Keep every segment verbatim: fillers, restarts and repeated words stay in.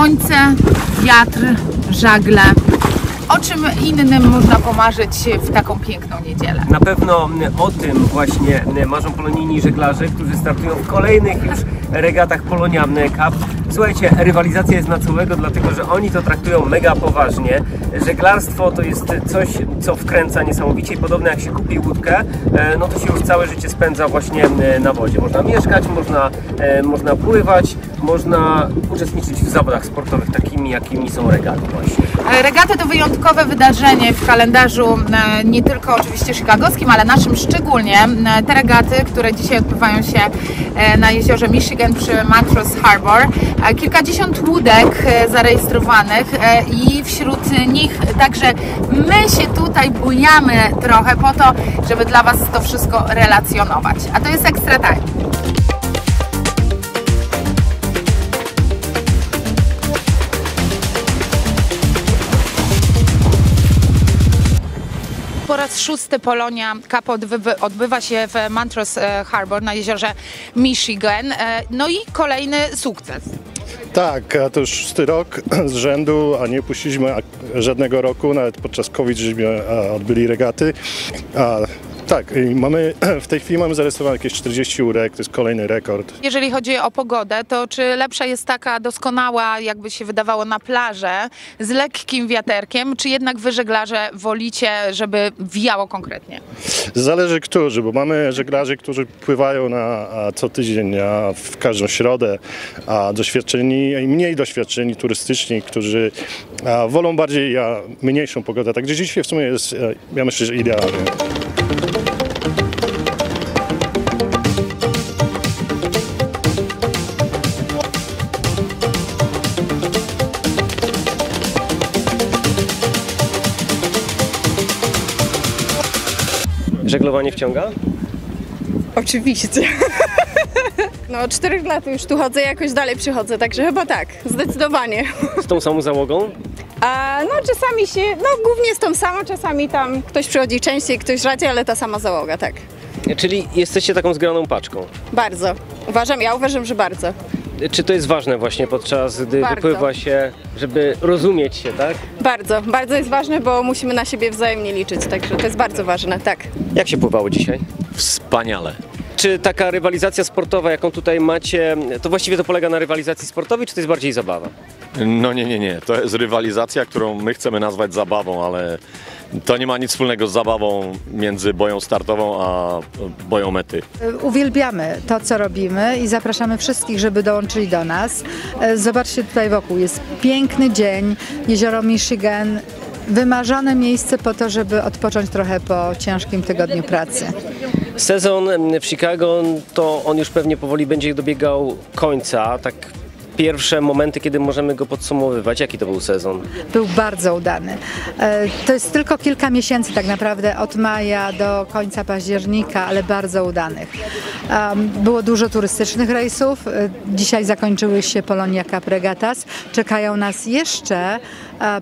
słońce, wiatr, żagle. O czym innym można pomarzyć w taką piękną niedzielę? Na pewno o tym właśnie marzą polonijni żeglarze, którzy startują w kolejnych już regatach Polonia Cup. Słuchajcie, rywalizacja jest na całego, dlatego że oni to traktują mega poważnie. Żeglarstwo to jest coś, co wkręca niesamowicie. Podobne jak się kupi łódkę, no to się już całe życie spędza właśnie na wodzie. Można mieszkać, można, można pływać, można uczestniczyć w zawodach sportowych, takimi jakimi są regaty właśnie. Regaty to wyjątkowe wydarzenie w kalendarzu nie tylko oczywiście chicagowskim, ale naszym szczególnie. Te regaty, które dzisiaj odbywają się na jeziorze Michigan przy Matros Harbor. Kilkadziesiąt łódek zarejestrowanych i wśród nich także my się tutaj bujamy trochę po to, żeby dla Was to wszystko relacjonować. A to jest Extra Time. Po raz szósty Polonia Cup odbywa się w Montrose Harbor na jeziorze Michigan. No i kolejny sukces. Tak, a to już szósty rok z rzędu, a nie puściliśmy żadnego roku, nawet podczas COVID żeśmy odbyli regaty. A tak, i mamy, w tej chwili mamy zarejestrowane jakieś czterdzieści łódek, to jest kolejny rekord. Jeżeli chodzi o pogodę, to czy lepsza jest taka doskonała, jakby się wydawało, na plażę z lekkim wiaterkiem, czy jednak wy żeglarze wolicie, żeby wiało konkretnie? Zależy którzy, bo mamy żeglarzy, którzy pływają na co tydzień, a w każdą środę, a doświadczeni i mniej doświadczeni turystyczni, którzy a wolą bardziej a mniejszą pogodę. Także dzisiaj w sumie jest, ja myślę, że idealnie. Żeglowanie wciąga? Oczywiście. No od czterech lat już tu chodzę, jakoś dalej przychodzę, także chyba tak, zdecydowanie. Z tą samą załogą? A, no czasami się, no głównie z tą samą, czasami tam ktoś przychodzi częściej, ktoś rzadziej, ale ta sama załoga, tak. Czyli jesteście taką zgraną paczką? Bardzo. Uważam, ja uważam, że bardzo. Czy to jest ważne właśnie podczas gdy bardzo. Wypływa się, żeby rozumieć się, tak? Bardzo, bardzo jest ważne, bo musimy na siebie wzajemnie liczyć, także to jest bardzo ważne, tak. Jak się pływało dzisiaj? Wspaniale. Czy taka rywalizacja sportowa, jaką tutaj macie, to właściwie to polega na rywalizacji sportowej, czy to jest bardziej zabawa? No nie, nie, nie. To jest rywalizacja, którą my chcemy nazwać zabawą, ale to nie ma nic wspólnego z zabawą między boją startową a boją mety. Uwielbiamy to, co robimy i zapraszamy wszystkich, żeby dołączyli do nas. Zobaczcie tutaj wokół, jest piękny dzień, jezioro Michigan. Wymarzone miejsce po to, żeby odpocząć trochę po ciężkim tygodniu pracy. Sezon w Chicago, to on już pewnie powoli będzie dobiegał końca. Tak pierwsze momenty, kiedy możemy go podsumowywać. Jaki to był sezon? Był bardzo udany. To jest tylko kilka miesięcy tak naprawdę, od maja do końca października, ale bardzo udanych. Było dużo turystycznych rejsów. Dzisiaj zakończyły się Polonia Cup Regattas. Czekają nas jeszcze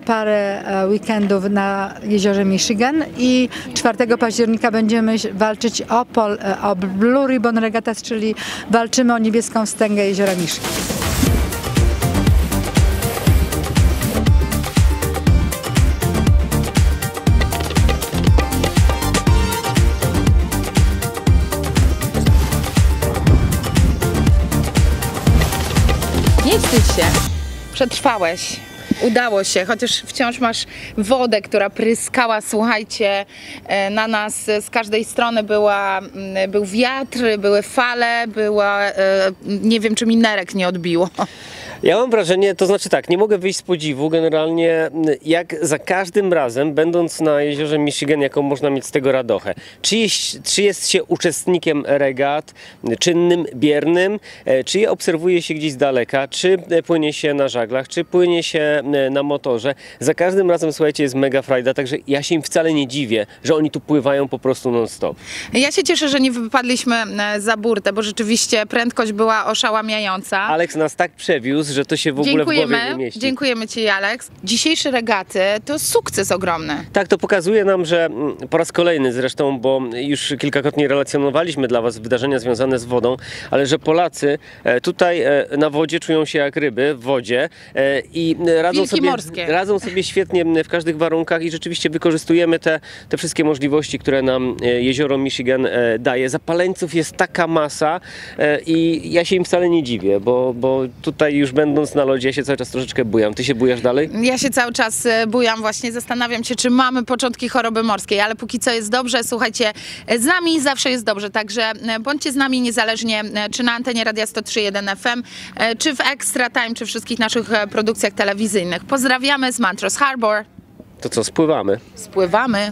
parę weekendów na jeziorze Michigan i czwartego października będziemy walczyć o, Pol o Blue Ribbon Regattas, czyli walczymy o niebieską wstęgę jeziora Michigan. Nie wstydź się, przetrwałeś, udało się, chociaż wciąż masz wodę, która pryskała, słuchajcie, na nas z każdej strony była, był wiatr, były fale, była, nie wiem, czy mi nerek nie odbiło. Ja mam wrażenie, to znaczy tak, nie mogę wyjść z podziwu generalnie, jak za każdym razem, będąc na jeziorze Michigan, jaką można mieć z tego radochę. Czy jest, czy jest się uczestnikiem regat, czynnym, biernym, czy je obserwuje się gdzieś z daleka, czy płynie się na żaglach, czy płynie się na motorze. Za każdym razem, słuchajcie, jest mega frajda, także ja się im wcale nie dziwię, że oni tu pływają po prostu non stop. Ja się cieszę, że nie wypadliśmy za burtę, bo rzeczywiście prędkość była oszałamiająca. Aleks nas tak przewiózł, pomysł, że to się w ogóle dziękujemy, w głowie nie mieści. Dziękujemy Ci, Aleks. Dzisiejsze regaty to sukces ogromny. Tak, to pokazuje nam, że po raz kolejny zresztą, bo już kilkakrotnie relacjonowaliśmy dla Was wydarzenia związane z wodą, ale że Polacy tutaj na wodzie czują się jak ryby w wodzie i radzą, sobie, radzą sobie świetnie w każdych warunkach i rzeczywiście wykorzystujemy te, te wszystkie możliwości, które nam jezioro Michigan daje. Zapaleńców jest taka masa i ja się im wcale nie dziwię, bo, bo tutaj już będąc na lodzie ja się cały czas troszeczkę bujam. Ty się bujasz dalej? Ja się cały czas bujam właśnie, zastanawiam się, czy mamy początki choroby morskiej, ale póki co jest dobrze, słuchajcie, z nami zawsze jest dobrze, także bądźcie z nami niezależnie, czy na antenie Radia sto trzy przecinek jeden F M, czy w Extra Time, czy wszystkich naszych produkcjach telewizyjnych. Pozdrawiamy z Montrose Harbor. To co, spływamy? Spływamy.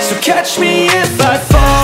So catch me if I fall.